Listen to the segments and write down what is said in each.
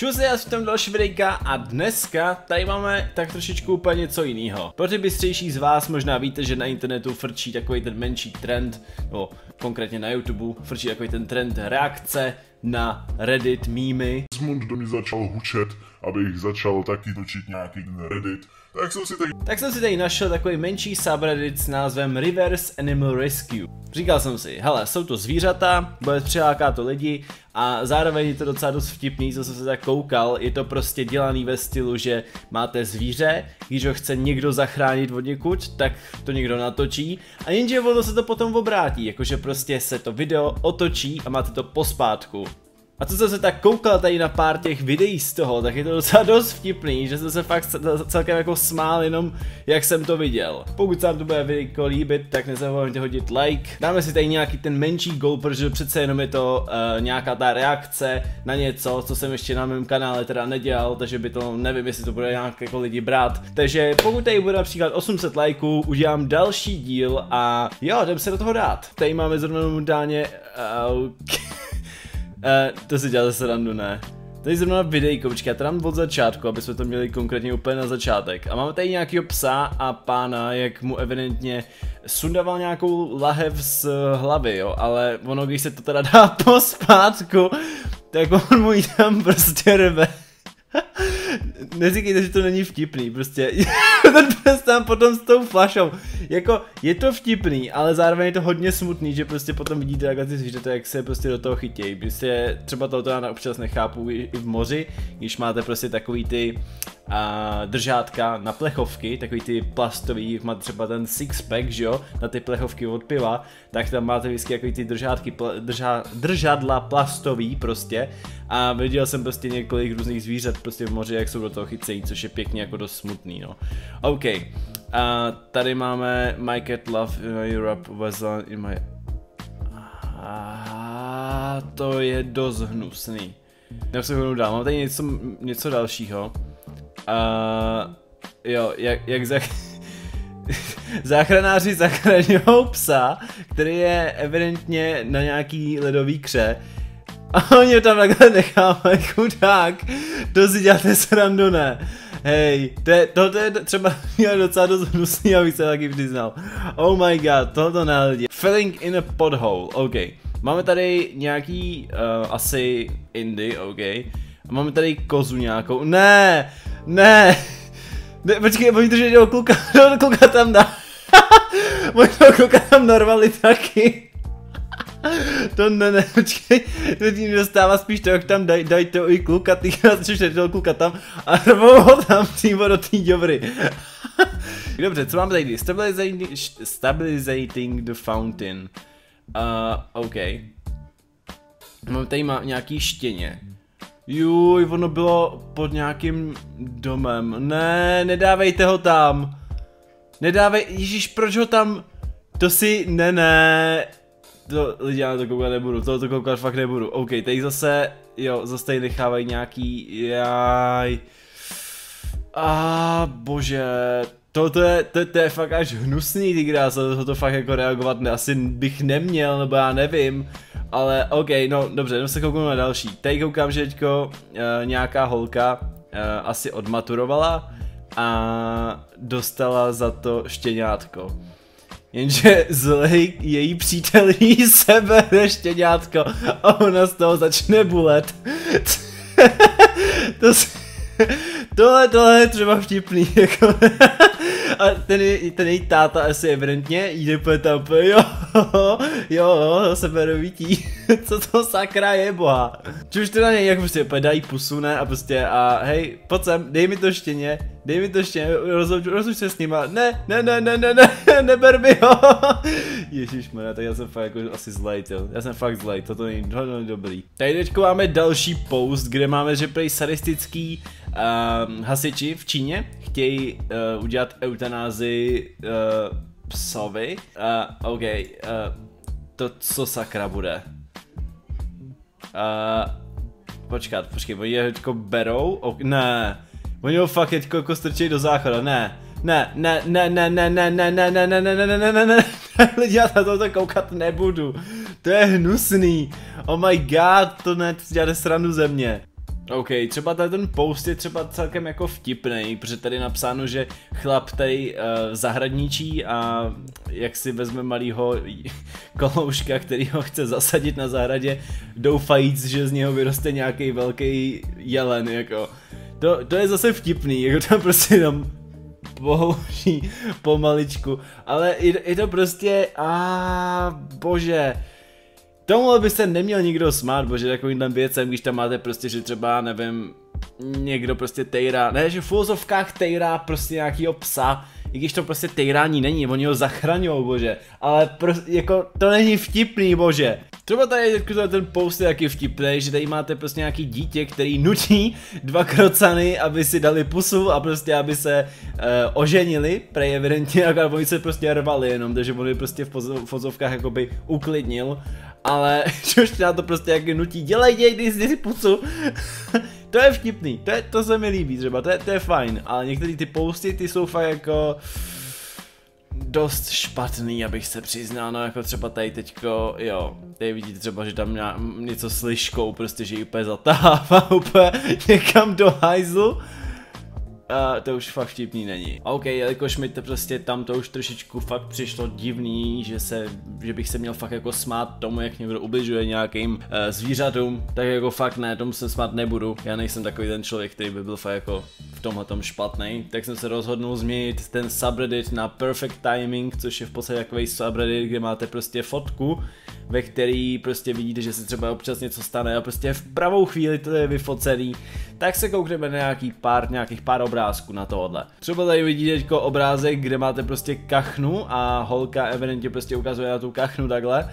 Čus, já jsem tam další videjka a dneska tady máme tak trošičku úplně něco jiného. Pro ty bystřejší z vás možná víte, že na internetu frčí takový ten menší trend, nebo konkrétně na YouTube frčí takový ten trend reakce na Reddit mýmy. Zmund mi začal hučet, abych začal taky točit nějaký Reddit. Tak jsem si tady našel takový menší subreddit s názvem Reverse Animal Rescue. Říkal jsem si, hele, jsou to zvířata, bude přiláká to lidi a zároveň je to docela dost vtipný, co jsem se tak koukal. Je to prostě dělaný ve stylu, že máte zvíře, když ho chce někdo zachránit od někud, tak to někdo natočí a jenže ono se to potom obrátí, jakože prostě se to video otočí a máte to pospátku. A co jsem se tak koukal tady na pár těch videí z toho, tak je to docela dost vtipný, že jsem se fakt celkem jako smál jenom, jak jsem to viděl. Pokud se vám to bude video líbit, tak nezapomeňte hodit like. Dáme si tady nějaký ten menší goal, protože přece jenom je to nějaká ta reakce na něco, co jsem ještě na mém kanále teda nedělal, takže by to, nevím, jestli to bude nějak jako lidi brát. Takže pokud tady bude například 800 lajků, udělám další díl a jo, jdem se do toho dát. Tady máme zrovna momentálně... to si děláte srandu, ne? Tady zrovna videjko, počkej, já to dám od začátku, aby jsme to měli konkrétně úplně na začátek. A máme tady nějakýho psa a pána, jak mu evidentně sundával nějakou lahev z hlavy, jo, ale ono, když se to teda dá pospátku, tak on mu ji tam prostě rve. Neříkejte, že to není vtipný, prostě ten pes tam potom s tou flašou, jako je to vtipný, ale zároveň je to hodně smutný, že prostě potom vidíte jak ty zvířata, jak se prostě do toho chytějí, prostě třeba tohoto já občas nechápu i v moři, když máte prostě takový ty držátka na plechovky, takový ty plastový, máte třeba ten sixpack, že jo, na ty plechovky od piva, tak tam máte vždycky takový ty držátky, držadla plastový prostě a viděl jsem prostě několik různých zvířat prostě v moři, jak jsou do toho chycejí, což je pěkně jako dost smutný, no. OK, tady máme My Cat Love Europe was in my... to je dost hnusný. Já se hodnou dál, mám tady něco dalšího. Jo, záchranáři zachraňují psa, který je evidentně na nějaký ledový kře a oni ho tam takhle nechávají, chudák, to si děláte srandu, ne? Hej, to je třeba docela dost hnusný, abych se taky přiznal. Oh my god, tohoto nehodí. Filling in a pothole, ok. Máme tady nějaký, asi Indy, ok. A máme tady kozu nějakou, ne, počkej, oni drží toho kluka, kluka tam dá, oni toho kluka tam narvali taky, to ne, počkej, to tím dostává spíš to, jak tam dají toho i kluka, ty začneš toho kluka tam a rvou ho tam přímo do té děvry. Dobře, co máme tady, stabilizing the fountain, ok, mám tady nějaký štěně. Juj, ono bylo pod nějakým domem. Ne, nedávejte ho tam. Nedávej, ježíš, proč ho tam? To si, ne. To, lidi, já na to koukat nebudu, tohoto koukat fakt nebudu. OK, tady zase, jo, zase tady nechávají nějaký, jaj. Bože, to je fakt až hnusný, ty krása, to fakt jako reagovat asi bych neměl, nebo já nevím. Ale ok, no dobře, jenom se kouknu na další. Tady koukám, že teďko nějaká holka asi odmaturovala a dostala za to štěňátko. Jenže zlej její přítel jí sebere štěňátko a ona z toho začne bulet. Tohle je třeba vtipný, jako. A ten její táta asi evidentně jde po etapě, jo, seberovití, co to sakra je, boha. Čuž to na něj, jak prostě dají pusu, ne, a prostě, a hej, pojď sem, dej mi to štěně, rozluč se s nima, ne, neber mi ho. Ježišmarja, tak já jsem fakt jako asi zlej, jo, já jsem fakt zlej, toto není dobrý. Tady teďko máme další post, kde máme, že prej sadistický hasiči v Číně chtějí udělat eutanázii psovi. OK, to co sakra bude? Počkej, oni je teďko berou? Okay, ne, oni ho fakt teďko jako strčí do záchoda, ne. Lidi, já na tohle koukat nebudu, to je hnusný, oh my god, to ne, to děláte srandu ze mě. OK, třeba tady ten post je třeba celkem jako vtipnej, protože tady je napsáno, že chlap tady zahradničí a jak si vezme malýho kolouška, který ho chce zasadit na zahradě, doufajíc, že z něho vyroste nějaký velký jelen, jako. To je zase vtipný, jako to prostě tam bohouší pomaličku, ale je to prostě, bože. Tomuhle by se neměl nikdo smát, bože, takovýmhle věcem, když tam máte prostě, že třeba, nevím, někdo prostě tejrá, ne, že v uvozovkách tejrá prostě nějakýho psa, i když to prostě tejrání není, oni ho zachraňují, bože, ale prostě, jako, to není vtipný, bože. Třeba tady ten post je taky vtipný, že tady máte prostě nějaký dítě, který nutí dva krocany, aby si dali pusu a prostě aby se oženili, prej evidentně, akorát oni se prostě rvali jenom, takže on je prostě v fozovkách jakoby uklidnil, ale což na to prostě jak nutí, dělej si pusu, to je vtipný, to se mi líbí třeba, to je fajn, ale některé ty posty, ty jsou fakt jako dost špatný, abych se přiznal, no jako třeba tady teďko, jo, tady vidíte třeba, že tam něco s liškou, prostě, že ji úplně zatahává, úplně někam do hajzlu. To už fakt vtipný není. OK, jelikož mi to prostě tam to už trošičku fakt přišlo divný, že bych se měl fakt jako smát tomu, jak někdo ubližuje nějakým zvířatům, tak jako fakt ne, tomu se smát nebudu. Já nejsem takový ten člověk, který by byl fakt jako v tomhletom špatný. Tak jsem se rozhodnul změnit ten subreddit na perfect timing, což je v podstatě takový subreddit, kde máte prostě fotku, ve který prostě vidíte, že se třeba občas něco stane a prostě v pravou chvíli to je vyfocený, tak se koukneme na nějakých pár obrázků na tohle. Třeba tady vidíte teďko obrázek, kde máte prostě kachnu a holka evidentně prostě ukazuje na tu kachnu takhle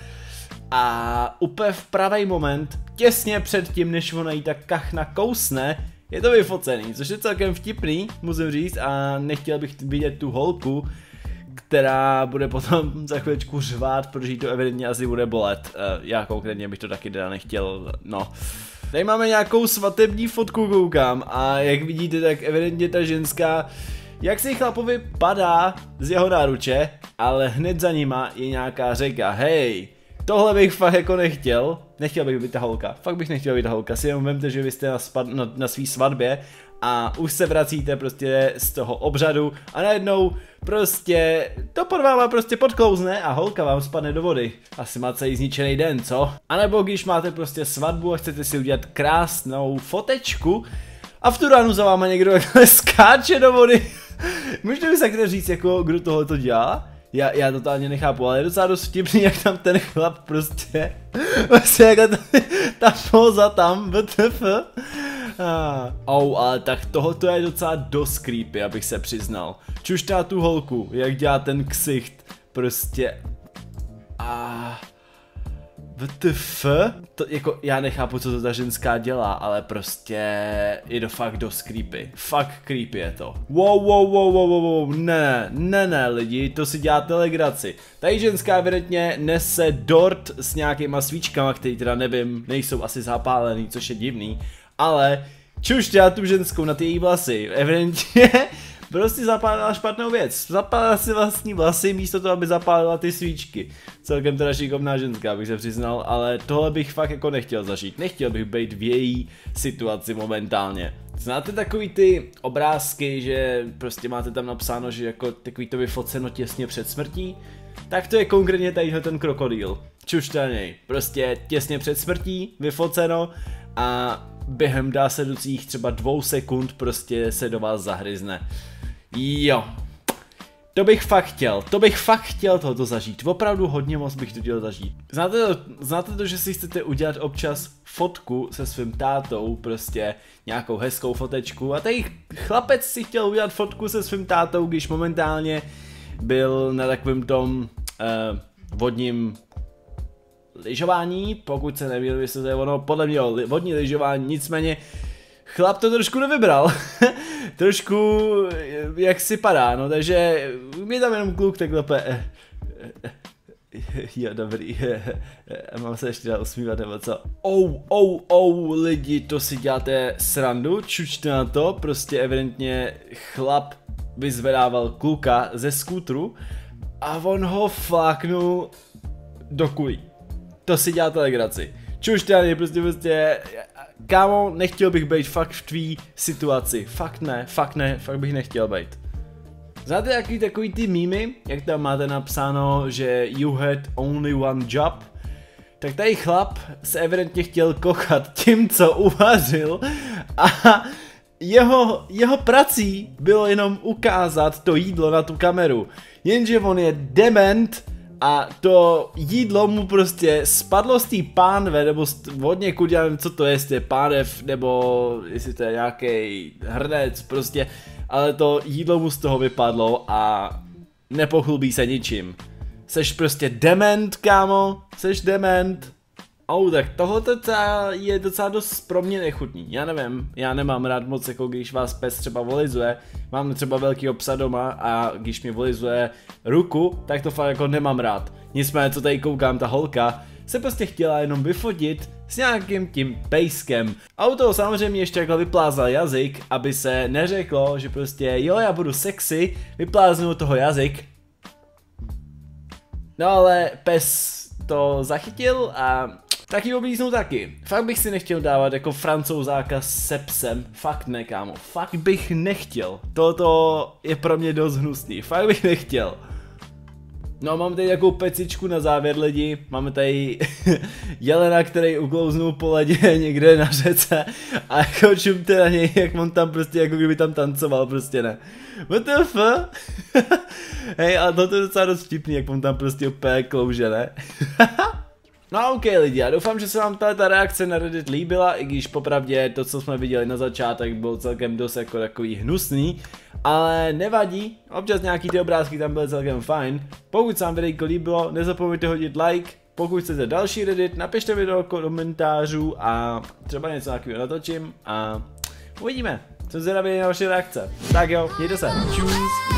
a úplně v pravý moment, těsně před tím, než ona jí ta kachna kousne, je to vyfocený, což je celkem vtipný, musím říct, a nechtěl bych vidět tu holku, která bude potom za chvíličku řvát, protože jí to evidentně asi bude bolet. Já konkrétně bych to taky teda nechtěl, no. Tady máme nějakou svatební fotku, koukám, a jak vidíte, tak evidentně ta ženská, jak si chlapovi padá z jeho náruče, ale hned za nima je nějaká řeka. Hej, tohle bych fakt jako nechtěl. Nechtěl bych být ta holka, fakt bych nechtěl být ta holka. Si jenom vemte, že vy jste na svý svatbě a už se vracíte prostě z toho obřadu a najednou prostě to pod váma prostě podklouzne a holka vám spadne do vody. Asi máte celý zničený den, co? A nebo když máte prostě svatbu a chcete si udělat krásnou fotečku a v tu ránu za váma někdo skáče do vody. Můžete mi sakra říct, jako, kdo tohle to dělá? Já totálně nechápu, ale je docela dost vtipný, jak tam ten chlap prostě jak ta poza tam, WTF. Ale tak tohoto je docela dost creepy, abych se přiznal. Čuštá tu holku, jak dělá ten ksicht, prostě. WTF? To jako, já nechápu, co to ta ženská dělá, ale prostě je to fakt dost creepy. Fakt creepy je to. Wow, ne, lidi, to si děláte legraci. Tady ženská evidentně nese dort s nějakýma svíčkama, který teda nevím, nejsou asi zapálený, což je divný, ale čušťá tu ženskou na ty její vlasy, evidentně prostě zapálila špatnou věc, zapálila si vlastní vlasy místo toho, aby zapálila ty svíčky. Celkem teda šikovná ženská, bych se přiznal, ale tohle bych fakt jako nechtěl zažít, nechtěl bych být v její situaci momentálně. Znáte takový ty obrázky, že prostě máte tam napsáno, že jako takový to vyfoceno těsně před smrtí? Tak to je konkrétně tadyhle ten krokodýl, čušťa něj, prostě těsně před smrtí, vyfoceno a během dá se docích třeba 2 sekund prostě se do vás zahryzne. Jo, to bych fakt chtěl tohoto zažít, opravdu hodně moc bych to chtěl zažít. Znáte to, že si chcete udělat občas fotku se svým tátou, prostě nějakou hezkou fotečku a tady chlapec si chtěl udělat fotku se svým tátou, když momentálně byl na takovém tom vodním lyžování, pokud se nevěděl, jestli to je ono, podle mě vodní lyžování, nicméně chlap to trošku nevybral, trošku jak si padá, no takže mi tam jenom kluk takhle jo dobrý, mám se ještě dál usmívat nebo co? Lidi, to si děláte srandu, čučte na to, prostě evidentně chlap vyzvedával kluka ze skútru a on ho fláknul do kulí. To si děláte legraci. Čušťány, prostě Kámo, nechtěl bych být fakt v tvý situaci. Fakt ne, fakt bych nechtěl být. Znáte takový ty mýmy, jak tam máte napsáno, že you had only one job? Tak tady chlap se evidentně chtěl kochat tím, co uvařil, a jeho prací bylo jenom ukázat to jídlo na tu kameru. Jenže on je dement a to jídlo mu prostě spadlo z té pánve, nebo od někud, já nevím, co to je, jestli je pánev, nebo jestli to je nějaký hrnec, prostě, ale to jídlo mu z toho vypadlo a nepochlubí se ničím. Seš prostě dement, kámo, seš dement. Au, tak tohoto je docela dost pro mě nechutný, já nevím, já nemám rád moc, jako když vás pes třeba volizuje, mám třeba velkýho psa doma a když mi volizuje ruku, tak to fakt jako nemám rád. Nicméně, co tady koukám, ta holka se prostě chtěla jenom vyfotit s nějakým tím pejskem. A u toho samozřejmě ještě takhle vyplázal jazyk, aby se neřeklo, že prostě jo, já budu sexy, vypláznu toho jazyk. No ale pes to zachytil a taky oblíznou taky. Fakt bych si nechtěl dávat jako francouzáka se psem. Fakt ne, kámo. Fakt bych nechtěl. Toto je pro mě dost hnusný. Fakt bych nechtěl. No, mám tady takovou pecičku na závěr, lidi. Máme tady jelena, který uklouznul po ledě někde na řece a jako čumte na něj, jak on tam prostě, jako kdyby tam tancoval, prostě ne. WTF? Hej, ale to je docela dost vtipný, jak on tam prostě opět klouže, ne? No ok, lidi, já doufám, že se vám ta reakce na Reddit líbila, i když popravdě to, co jsme viděli na začátek, bylo celkem dost jako takový hnusný, ale nevadí, občas nějaký ty obrázky tam byly celkem fajn. Pokud se vám videjko líbilo, nezapomeňte hodit like, pokud chcete další Reddit, napište mi do komentářů a třeba něco takového natočím a uvidíme, jsem zvědavý na vaše reakce. Tak jo, mějte se, čus!